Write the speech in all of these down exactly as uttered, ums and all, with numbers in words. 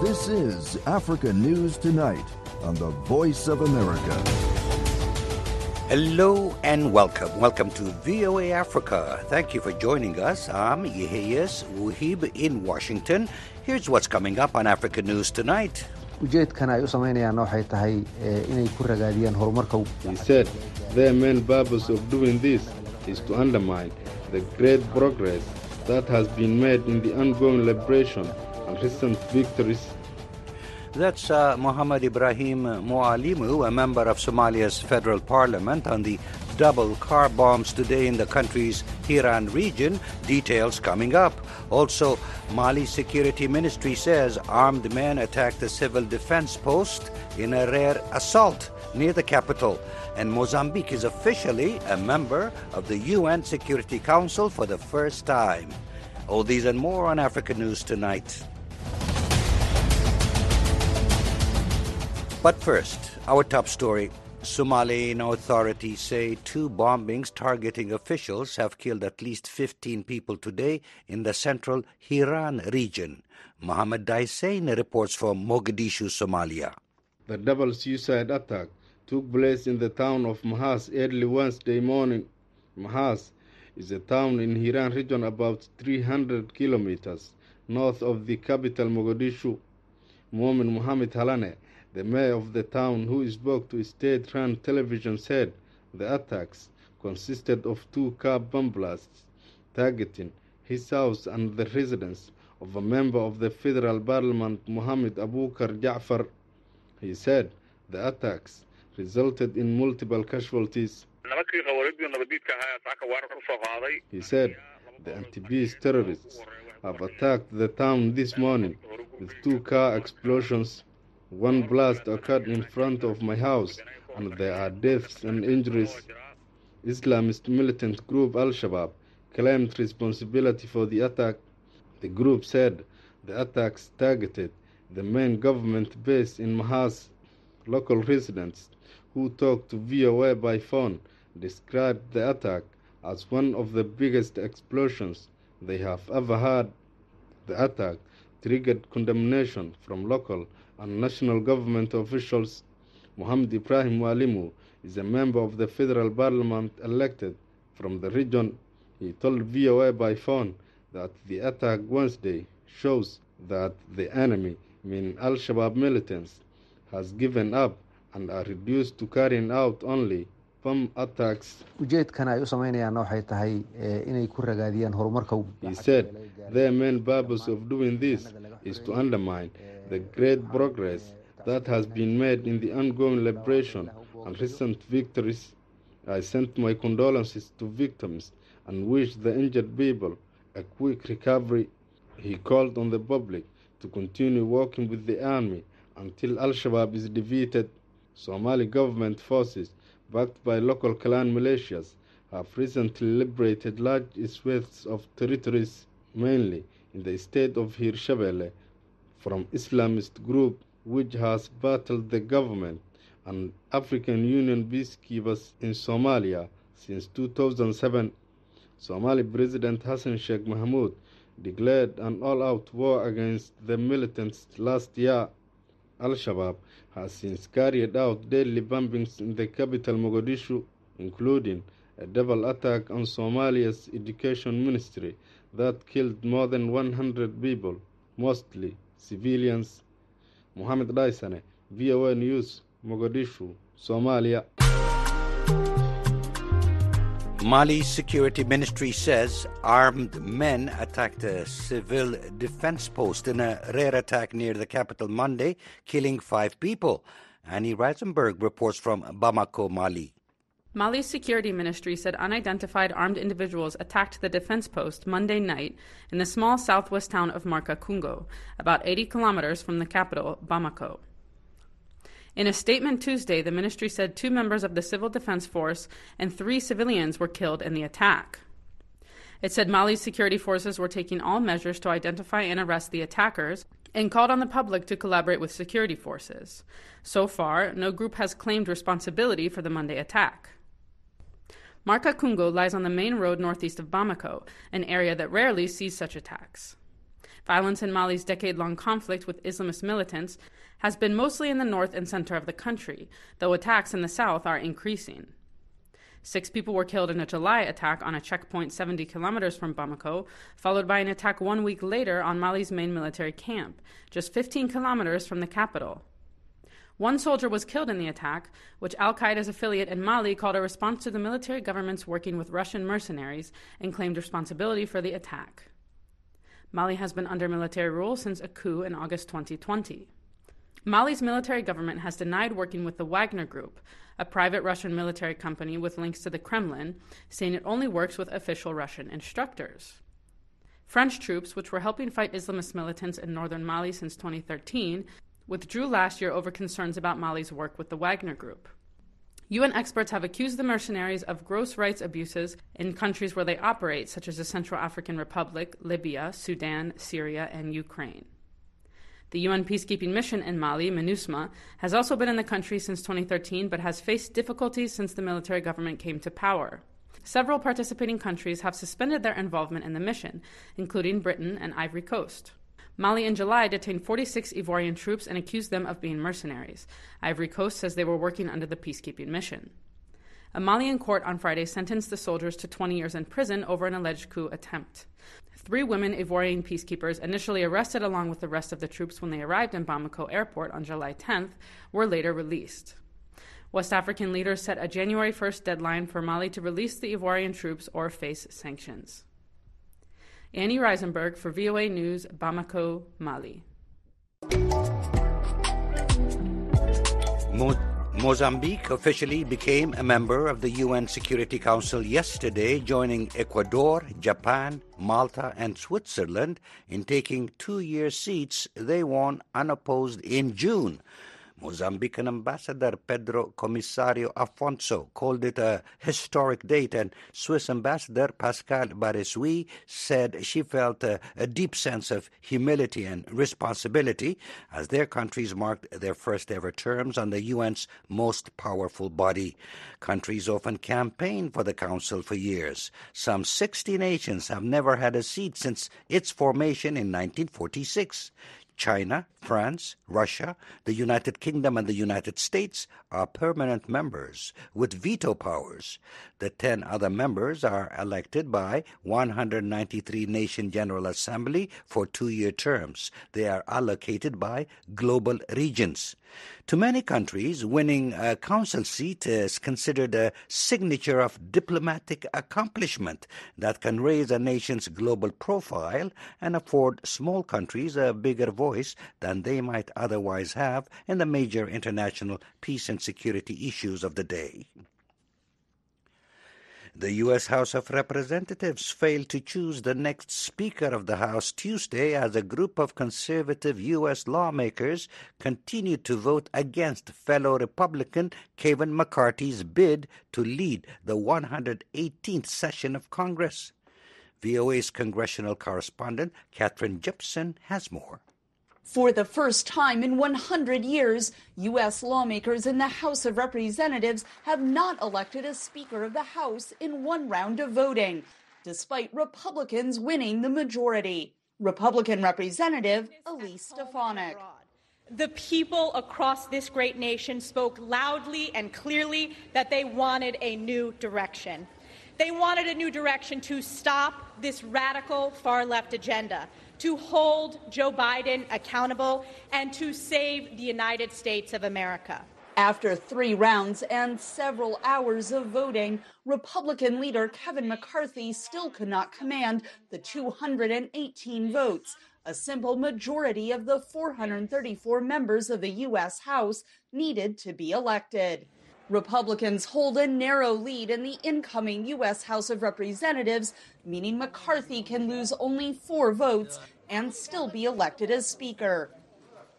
This is Africa News Tonight on the Voice of America. Hello and welcome. Welcome to V O A Africa. Thank you for joining us. I'm Yehyes Wuhib in Washington. Here's what's coming up on Africa News Tonight. We said their main purpose of doing this is to undermine the great progress that has been made in the ongoing liberation and recent victories. That's uh, Mohamed Ibrahim Moalimuu, a member of Somalia's federal parliament, on the double car bombs today in the country's Hiran region. Details coming up. Also, Mali's security ministry says armed men attacked a civil defense post in a rare assault near the capital. And Mozambique is officially a member of the U N Security Council for the first time. All these and more on Africa News Tonight. But first, our top story. Somalian authorities say two bombings targeting officials have killed at least fifteen people today in the central Hiran region. Mohamed Daisane reports from Mogadishu, Somalia. The double suicide attack took place in the town of Mahas early Wednesday morning. Mahas is a town in Hiran region about three hundred kilometers north of the capital Mogadishu. Muumin Mohamed Halane, the mayor of the town, who spoke to state-run television, said the attacks consisted of two car bomb blasts targeting his house and the residence of a member of the federal parliament, Muhammad Abu Karjafar. He said the attacks resulted in multiple casualties. He said the anti-peace terrorists have attacked the town this morning with two car explosions. One blast occurred in front of my house, and there are deaths and injuries. Islamist militant group Al-Shabaab claimed responsibility for the attack. The group said the attacks targeted the main government base in Mahas. Local residents who talked to V O A by phone described the attack as one of the biggest explosions they have ever heard. The attack triggered condemnation from local and national government officials. Mohamed Ibrahim Moalimuu is a member of the federal parliament elected from the region. He told V O A by phone that the attack Wednesday shows that the enemy, meaning Al-Shabaab militants, has given up and are reduced to carrying out only bomb attacks. He said their main purpose of doing this is to undermine the great progress that has been made in the ongoing liberation and recent victories. I sent my condolences to victims and wish the injured people a quick recovery. He called on the public to continue working with the army until Al-Shabaab is defeated. Somali government forces, backed by local clan militias, have recently liberated large swathes of territories, mainly in the state of Hirshabelle, from Islamist group which has battled the government and African Union peacekeepers in Somalia since two thousand seven. Somali President Hassan Sheikh Mahmoud declared an all-out war against the militants last year. Al-Shabaab has since carried out deadly bombings in the capital Mogadishu, including a double attack on Somalia's education ministry that killed more than one hundred people, mostly civilians. Mohamed Daisane, V O A News, Mogadishu, Somalia. Mali's security ministry says armed men attacked a civil defense post in a rare attack near the capital Monday, killing five people. Annie Reisenberg reports from Bamako, Mali. Mali's security ministry said unidentified armed individuals attacked the defense post Monday night in the small southwest town of Marka, Kungo, about eighty kilometers from the capital, Bamako. In a statement Tuesday, the ministry said two members of the civil defense force and three civilians were killed in the attack. It said Mali's security forces were taking all measures to identify and arrest the attackers and called on the public to collaborate with security forces. So far, no group has claimed responsibility for the Monday attack. Marka Kungo lies on the main road northeast of Bamako, an area that rarely sees such attacks. Violence in Mali's decade-long conflict with Islamist militants has been mostly in the north and center of the country, though attacks in the south are increasing. Six people were killed in a July attack on a checkpoint seventy kilometers from Bamako, followed by an attack one week later on Mali's main military camp, just fifteen kilometers from the capital. One soldier was killed in the attack, which al-Qaeda's affiliate in Mali called a response to the military government's working with Russian mercenaries and claimed responsibility for the attack. Mali has been under military rule since a coup in August twenty twenty. Mali's military government has denied working with the Wagner Group, a private Russian military company with links to the Kremlin, saying it only works with official Russian instructors. French troops, which were helping fight Islamist militants in northern Mali since twenty thirteen, withdrew last year over concerns about Mali's work with the Wagner Group. U N experts have accused the mercenaries of gross rights abuses in countries where they operate, such as the Central African Republic, Libya, Sudan, Syria, and Ukraine. The U N peacekeeping mission in Mali, MINUSMA, has also been in the country since twenty thirteen, but has faced difficulties since the military government came to power. Several participating countries have suspended their involvement in the mission, including Britain and Ivory Coast. Mali in July detained forty-six Ivoirian troops and accused them of being mercenaries. Ivory Coast says they were working under the peacekeeping mission. A Malian court on Friday sentenced the soldiers to twenty years in prison over an alleged coup attempt. Three women Ivoirian peacekeepers, initially arrested along with the rest of the troops when they arrived in Bamako airport on July tenth, were later released. West African leaders set a January first deadline for Mali to release the Ivoirian troops or face sanctions. Annie Reisenberg for V O A News, Bamako, Mali. Mo- Mozambique officially became a member of the U N Security Council yesterday, joining Ecuador, Japan, Malta, and Switzerland in taking two-year seats they won unopposed in June. Mozambican Ambassador Pedro Commissario Afonso called it a historic date, and Swiss Ambassador Pascal Baresui said she felt a, a deep sense of humility and responsibility as their countries marked their first ever terms on the U N's most powerful body. Countries often campaign for the Council for years. Some sixty nations have never had a seat since its formation in nineteen forty-six. China, France, Russia, the United Kingdom, and the United States are permanent members with veto powers. The ten other members are elected by one hundred ninety-three Nation General Assembly for two-year terms. They are allocated by global regions. To many countries, winning a council seat is considered a signature of diplomatic accomplishment that can raise a nation's global profile and afford small countries a bigger voice than they might otherwise have in the major international peace and security issues of the day. The U S House of Representatives failed to choose the next Speaker of the House Tuesday as a group of conservative U S lawmakers continued to vote against fellow Republican Kevin McCarthy's bid to lead the one hundred eighteenth session of Congress. V O A's congressional correspondent Catherine Gibson has more. For the first time in one hundred years, U S lawmakers in the House of Representatives have not elected a Speaker of the House in one round of voting, despite Republicans winning the majority. Republican Representative Elise Stefanik. The people across this great nation spoke loudly and clearly that they wanted a new direction. They wanted a new direction to stop this radical far-left agenda, to hold Joe Biden accountable, and to save the United States of America. After three rounds and several hours of voting, Republican leader Kevin McCarthy still could not command the two hundred eighteen votes, a simple majority of the four hundred thirty-four members of the U S House needed to be elected. Republicans hold a narrow lead in the incoming U S House of Representatives, meaning McCarthy can lose only four votes and still be elected as Speaker.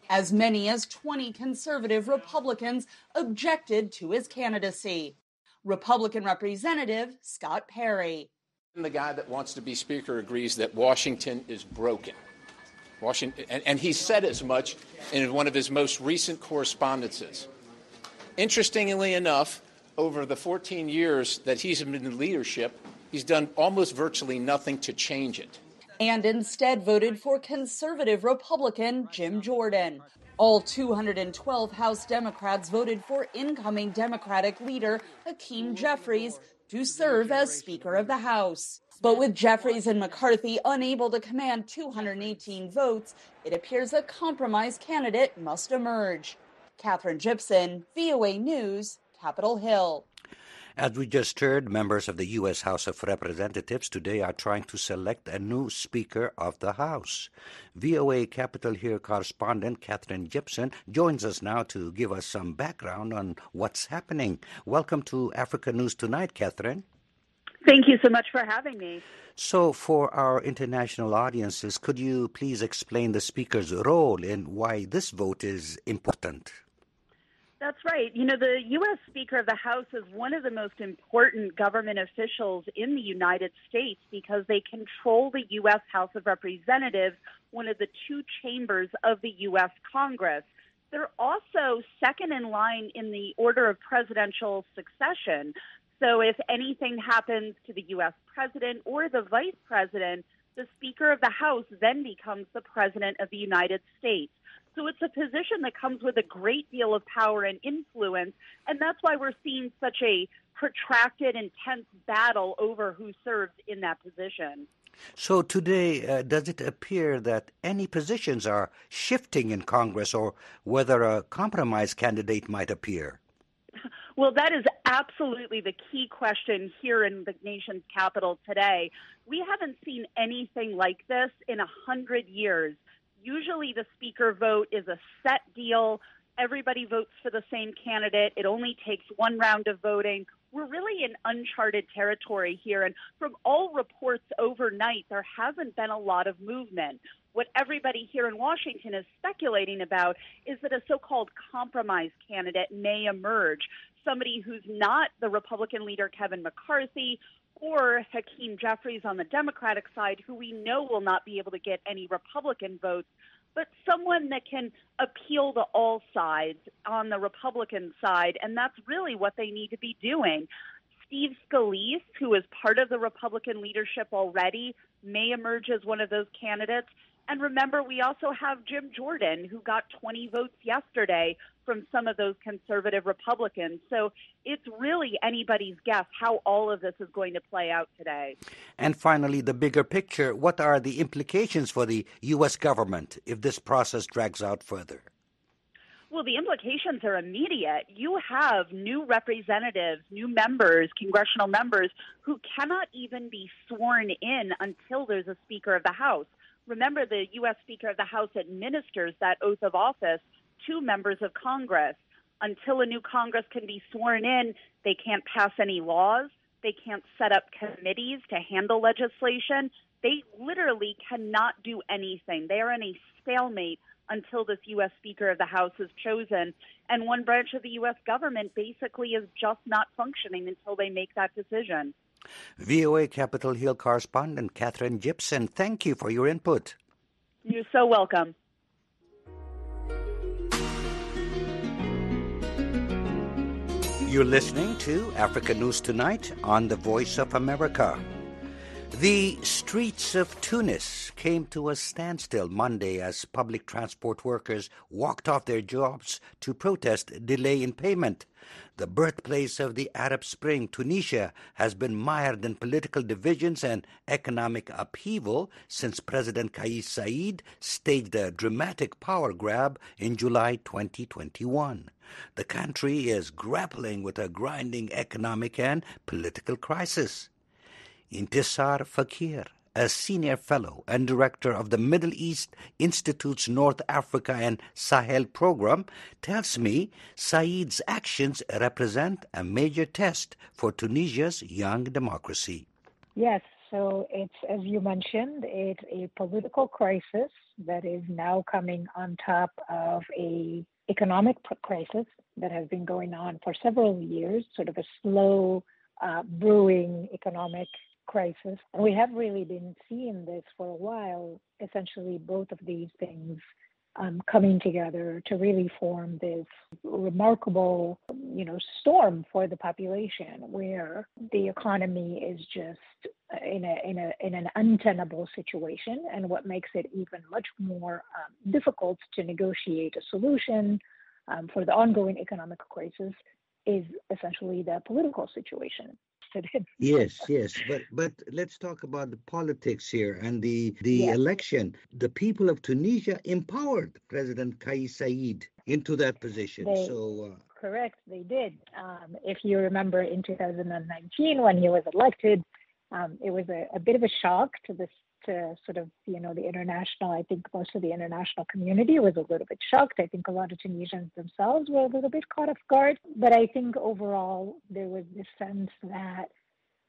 As many as twenty conservative Republicans objected to his candidacy. Republican Representative Scott Perry. The guy that wants to be Speaker agrees that Washington is broken. Washington, and, and he said as much in one of his most recent correspondences. Interestingly enough, over the fourteen years that he's been in leadership, he's done almost virtually nothing to change it. and instead voted for conservative Republican Jim Jordan. All two hundred twelve House Democrats voted for incoming Democratic leader Hakeem Jeffries to serve as Speaker of the House. But with Jeffries and McCarthy unable to command two hundred eighteen votes, it appears a compromise candidate must emerge. Catherine Gibson, V O A News, Capitol Hill. As we just heard, members of the U S. House of Representatives today are trying to select a new Speaker of the House. V O A Capitol Hill correspondent Catherine Gibson joins us now to give us some background on what's happening. Welcome to Africa News Tonight, Catherine. Thank you so much for having me. So for our international audiences, could you please explain the Speaker's role and why this vote is important? That's right. You know, the U S. Speaker of the House is one of the most important government officials in the United States because they control the U S. House of Representatives, one of the two chambers of the U S. Congress. They're also second in line in the order of presidential succession. So if anything happens to the U S president or the vice president, the Speaker of the House then becomes the President of the United States. So it's a position that comes with a great deal of power and influence, and that's why we're seeing such a protracted, intense battle over who serves in that position. So today, uh, does it appear that any positions are shifting in Congress or whether a compromise candidate might appear? Well, that is absolutely the key question here in the nation's capital today. We haven't seen anything like this in a hundred years. Usually the speaker vote is a set deal. Everybody votes for the same candidate. It only takes one round of voting. We're really in uncharted territory here. And from all reports overnight, there hasn't been a lot of movement. What everybody here in Washington is speculating about is that a so-called compromise candidate may emerge, somebody who's not the Republican leader Kevin McCarthy or Hakeem Jeffries on the Democratic side, who we know will not be able to get any Republican votes, but someone that can appeal to all sides on the Republican side, and that's really what they need to be doing. Steve Scalise, who is part of the Republican leadership already, may emerge as one of those candidates. And remember, we also have Jim Jordan, who got twenty votes yesterday from some of those conservative Republicans. So it's really anybody's guess how all of this is going to play out today. And finally, the bigger picture, what are the implications for the U S government if this process drags out further? Well, the implications are immediate. You have new representatives, new members, congressional members, who cannot even be sworn in until there's a Speaker of the House. Remember, the U S. Speaker of the House administers that oath of office to members of Congress. Until a new Congress can be sworn in, they can't pass any laws. They can't set up committees to handle legislation. They literally cannot do anything. They are in a stalemate until this U S. Speaker of the House is chosen. And one branch of the U S government basically is just not functioning until they make that decision. V O A Capitol Hill correspondent Catherine Gibson, thank you for your input. You're so welcome. You're listening to Africa News Tonight on the Voice of America. The streets of Tunis came to a standstill Monday as public transport workers walked off their jobs to protest delay in payment. The birthplace of the Arab Spring, Tunisia, has been mired in political divisions and economic upheaval since President Kais Saied staged a dramatic power grab in July twenty twenty-one. The country is grappling with a grinding economic and political crisis. Intissar Fakir, a senior fellow and director of the Middle East Institute's North Africa and Sahel program, tells me Saied's actions represent a major test for Tunisia's young democracy. Yes, so it's, as you mentioned, it's a political crisis that is now coming on top of an economic crisis that has been going on for several years, sort of a slow uh, brewing economic crisis. And we have really been seeing this for a while, essentially both of these things um, coming together to really form this remarkable, you know, storm for the population where the economy is just in a in a in an untenable situation, and what makes it even much more um, difficult to negotiate a solution um, for the ongoing economic crisis is essentially the political situation. Yes, yes, but but let's talk about the politics here and the the yes. election. The people of Tunisia empowered President Kais Saied into that position. They, so uh, correct, they did. Um, if you remember, in two thousand nineteen, when he was elected, um, it was a, a bit of a shock to this to sort of you know the international. I think most of the international community was a little bit shocked. I think a lot of Tunisians themselves were a little bit caught off guard. But I think overall there was this sense that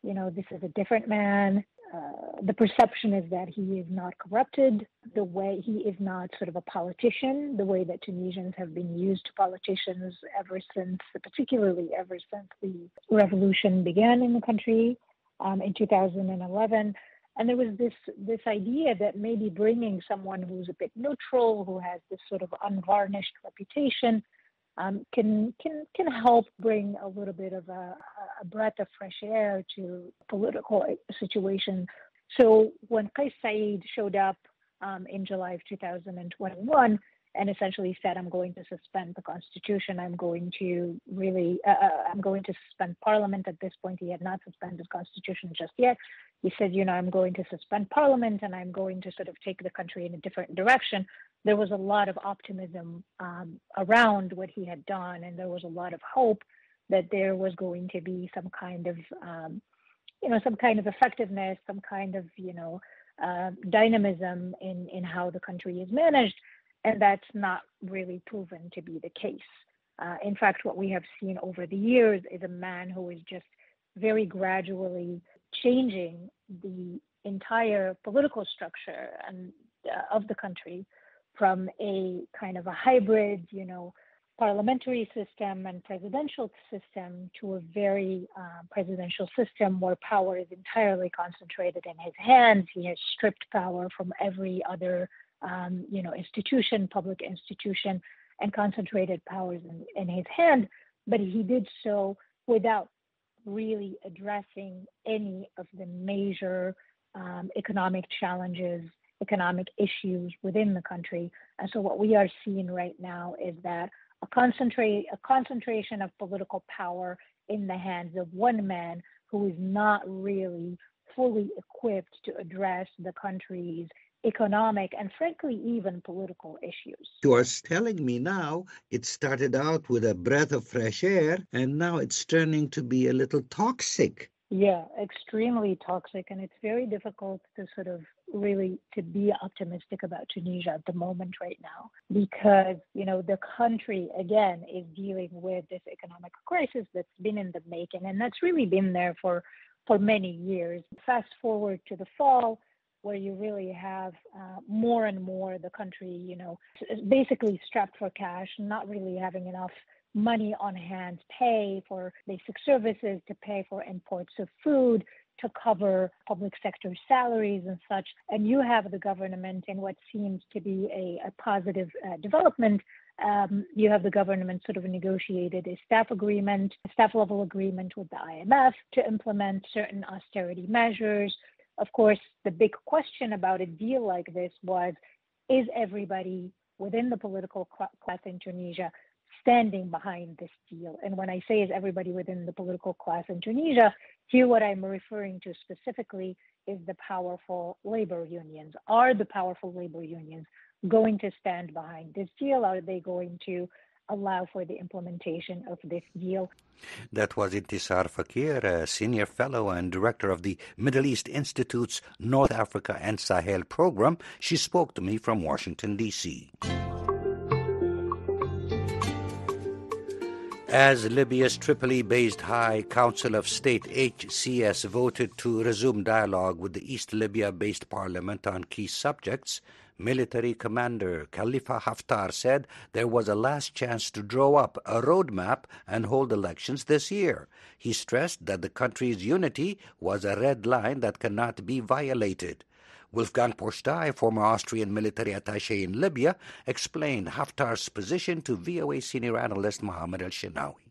you know this is a different man. Uh, the perception is that he is not corrupted, the way he is not sort of a politician, the way that Tunisians have been used to politicians ever since, particularly ever since the revolution began in the country um, in two thousand eleven. And there was this this idea that maybe bringing someone who's a bit neutral, who has this sort of unvarnished reputation, um, can can can help bring a little bit of a, a breath of fresh air to political situation. So when Kais Saied showed up um, in July of two thousand twenty-one and essentially said, "I'm going to suspend the constitution. I'm going to really, uh, I'm going to suspend parliament." At this point, he had not suspended constitution just yet. He said, "You know, I'm going to suspend parliament, and I'm going to sort of take the country in a different direction." There was a lot of optimism um, around what he had done, and there was a lot of hope that there was going to be some kind of, um, you know, some kind of effectiveness, some kind of, you know, uh, dynamism in in how the country is managed. And that's not really proven to be the case. Uh, in fact, what we have seen over the years is a man who is just very gradually changing the entire political structure and uh, of the country from a kind of a hybrid, you know, parliamentary system and presidential system to a very uh, presidential system where power is entirely concentrated in his hands. He has stripped power from every other Um, you know, institution, public institution, and concentrated powers in, in his hand, but he did so without really addressing any of the major um, economic challenges, economic issues within the country. And so what we are seeing right now is that a, concentrate, a concentration of political power in the hands of one man who is not really fully equipped to address the country's economic and frankly even political issues. You are telling me now it started out with a breath of fresh air and now it's turning to be a little toxic. Yeah, extremely toxic, and it's very difficult to sort of really to be optimistic about Tunisia at the moment right now because, you know, the country again is dealing with this economic crisis that's been in the making and that's really been there for for many years. Fast forward to the fall, where you really have uh, more and more the country, you know, basically strapped for cash, not really having enough money on hand to pay for basic services, to pay for imports of food, to cover public sector salaries and such. And you have the government in what seems to be a, a positive uh, development. Um, you have the government sort of negotiated a staff agreement, a staff level agreement with the I M F to implement certain austerity measures. Of course, the big question about a deal like this was, is everybody within the political class in Tunisia standing behind this deal? And when I say is everybody within the political class in Tunisia, here what I'm referring to specifically is the powerful labor unions. Are the powerful labor unions going to stand behind this deal? Are they going to allow for the implementation of this deal? That was Intissar Fakir, a senior fellow and director of the Middle East Institute's North Africa and Sahel program. She spoke to me from Washington, D C As Libya's Tripoli-based High Council of State H C S voted to resume dialogue with the East Libya-based parliament on key subjects, military commander Khalifa Haftar said there was a last chance to draw up a roadmap and hold elections this year. He stressed that the country's unity was a red line that cannot be violated. Wolfgang Pusztai, former Austrian military attaché in Libya, explained Haftar's position to V O A senior analyst Mohamed El-Shinawi.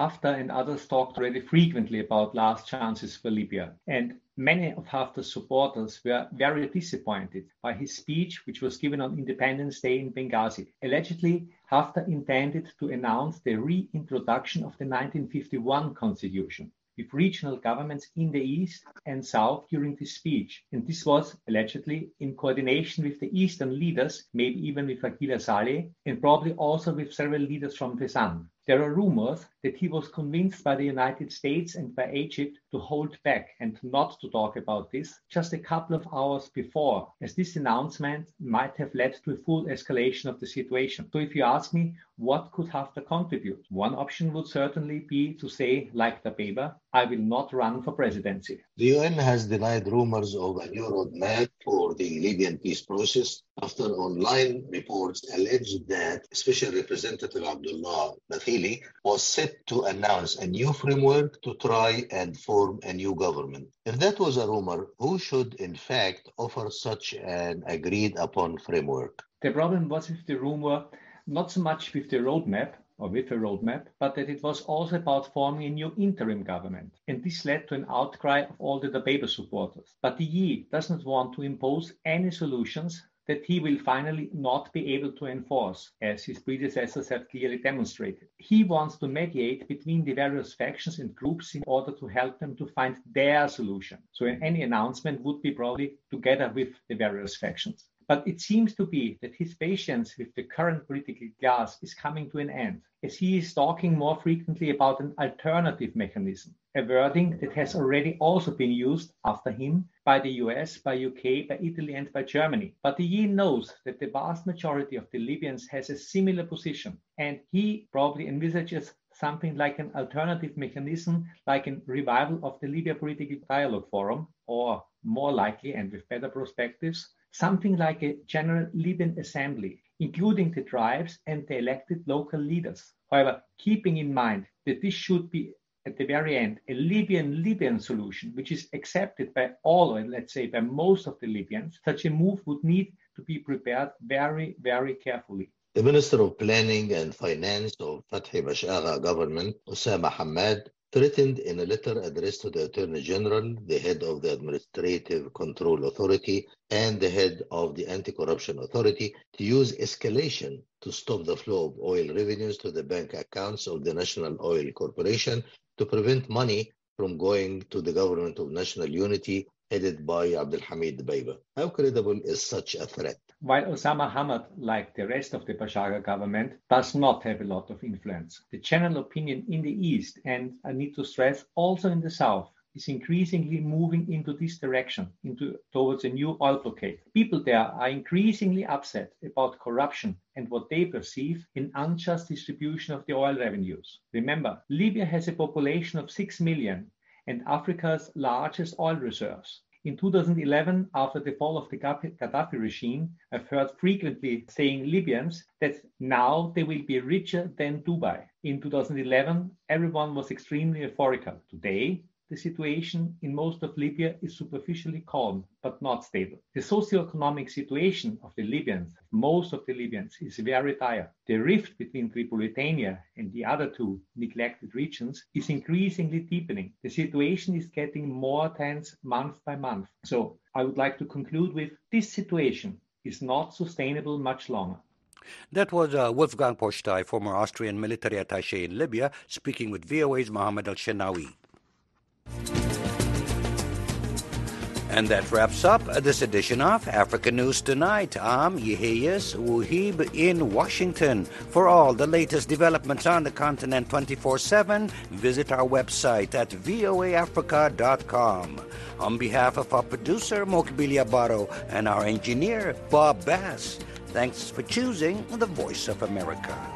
Haftar and others talked already frequently about last chances for Libya, and many of Haftar's supporters were very disappointed by his speech, which was given on Independence Day in Benghazi. Allegedly, Haftar intended to announce the reintroduction of the nineteen fifty-one constitution with regional governments in the east and south during this speech. And this was allegedly in coordination with the eastern leaders, maybe even with Akhila Saleh, and probably also with several leaders from Fezzan. There are rumors that he was convinced by the United States and by Egypt to hold back and not to talk about this just a couple of hours before, as this announcement might have led to a full escalation of the situation. So if you ask me, what could Haftar contribute? One option would certainly be to say, like the paper, I will not run for presidency. The U N has denied rumors of a new roadmap for the Libyan peace process after online reports alleged that Special Representative Abdullah Bathily was set to announce a new framework to try and form a new government. If that was a rumor, who should in fact offer such an agreed-upon framework? The problem was with the rumor, not so much with the roadmap, or with a roadmap, but that it was also about forming a new interim government. And this led to an outcry of all the Dabeiba supporters. But the Yi does not want to impose any solutions that he will finally not be able to enforce, as his predecessors have clearly demonstrated. He wants to mediate between the various factions and groups in order to help them to find their solution. So any announcement would be probably together with the various factions. But it seems to be that his patience with the current political class is coming to an end, as he is talking more frequently about an alternative mechanism, a wording that has already also been used after him by the U S, by U K, by Italy and by Germany. But the Yi knows that the vast majority of the Libyans has a similar position, and he probably envisages something like an alternative mechanism, like a revival of the Libya Political Dialogue Forum, or more likely and with better perspectives, something like a general Libyan assembly, including the tribes and the elected local leaders. However, keeping in mind that this should be, at the very end, a Libyan-Libyan solution, which is accepted by all, or let's say by most of the Libyans, such a move would need to be prepared very, very carefully. The Minister of Planning and Finance of Fathi Bashagha government, Osama Hamad, threatened in a letter addressed to the Attorney General, the head of the Administrative Control Authority, and the head of the Anti-Corruption Authority to use escalation to stop the flow of oil revenues to the bank accounts of the National Oil Corporation to prevent money from going to the Government of National Unity headed by Abdelhamid Dbeiba. How credible is such a threat? While Osama Hamad, like the rest of the Bashagha government, does not have a lot of influence, the general opinion in the East, and I need to stress also in the South, is increasingly moving into this direction, into towards a new oil blockade. People there are increasingly upset about corruption and what they perceive an unjust distribution of the oil revenues. Remember, Libya has a population of six million and Africa's largest oil reserves. In two thousand eleven, after the fall of the Gaddafi regime, I've heard frequently saying Libyans that now they will be richer than Dubai. In two thousand eleven, everyone was extremely euphoric. Today, the situation in most of Libya is superficially calm, but not stable. The socioeconomic situation of the Libyans, most of the Libyans, is very dire. The rift between Tripolitania and the other two neglected regions is increasingly deepening. The situation is getting more tense month by month. So I would like to conclude with this situation is not sustainable much longer. That was uh, Wolfgang Pusztai, former Austrian military attaché in Libya, speaking with V O A's Mohammed Al-Shenawi. And that wraps up this edition of Africa News Tonight. I'm Yehyes Wuhib in Washington. For all the latest developments on the continent twenty-four seven, visit our website at voa africa dot com. On behalf of our producer, Mokbilia Baro, and our engineer, Bob Bass, thanks for choosing the Voice of America.